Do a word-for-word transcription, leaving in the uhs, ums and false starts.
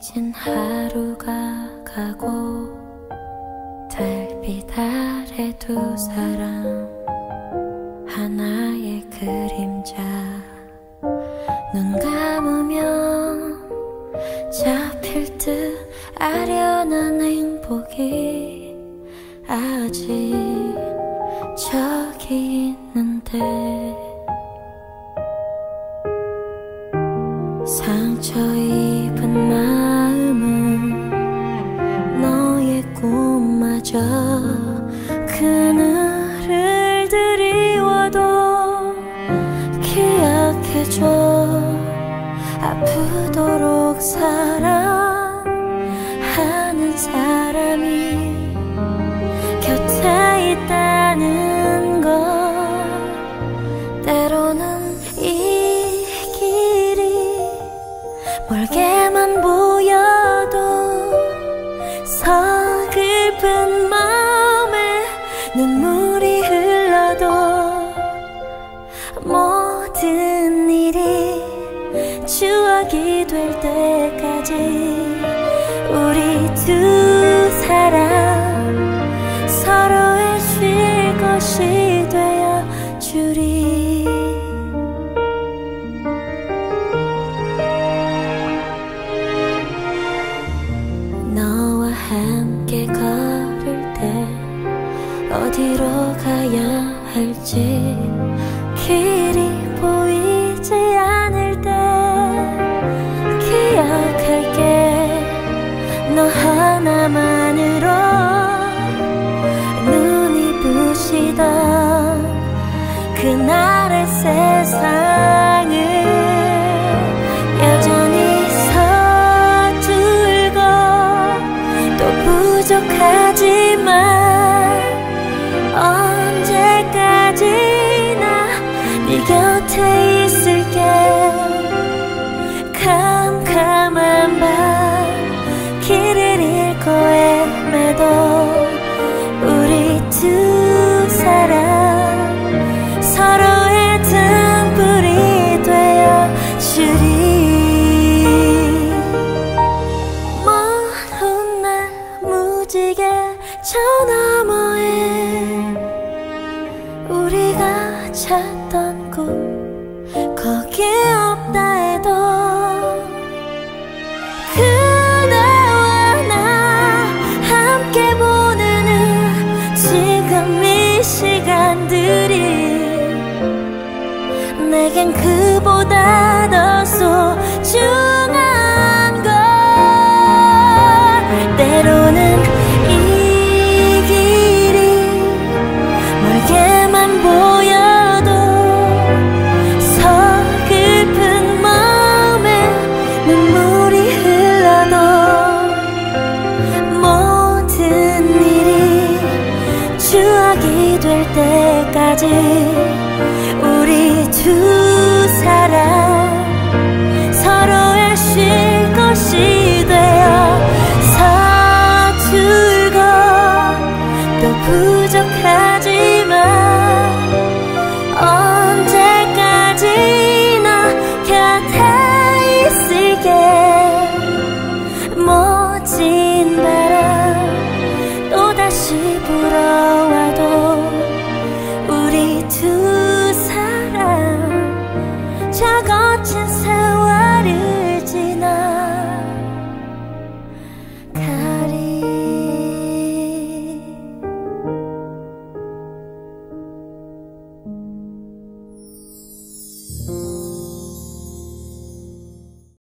지친 하루가 가고 달빛 아래 두 사람 하나의 그림자 눈 감으면 잡힐 듯 아련한 행복이 아직 저기 있는데 상처 입은 마음은 너의 꿈마저 그늘을 드리워도 기억해줘. 아프도록 사랑하는 사람이 곁에 있다는 것. 때로는 이 멀게만 보여도 서글픈 마음에 눈물이 흘러도 모든 일이 추억이 될 때까지 우리 두 사람 서로의 쉴 것이 되어주리. 함께 걸을 때 어디로 가야 할지 길이 보이지 않을 때 기억할게. 너 하나만으로 눈이 부시던 그날의 세상을 부족하지만 언제까지나 네 곁에 있을게. 캄캄한 밤 길을 잃고 헤매도 우리 두 사람 서로의 등불이 되어주리. 저 너머에 우리가 찾던 꿈 거기 없다 해도 그대와 나 함께 보내는 지금 이 시간들이 내겐 그보다 더 소중한 걸. 때로는 때까지 우리 두 사람 서로의 쉴 것이 되어 서툴고 또 부족하지만 언제까지나 곁에 있을게. 멋진 바람 또다시 불어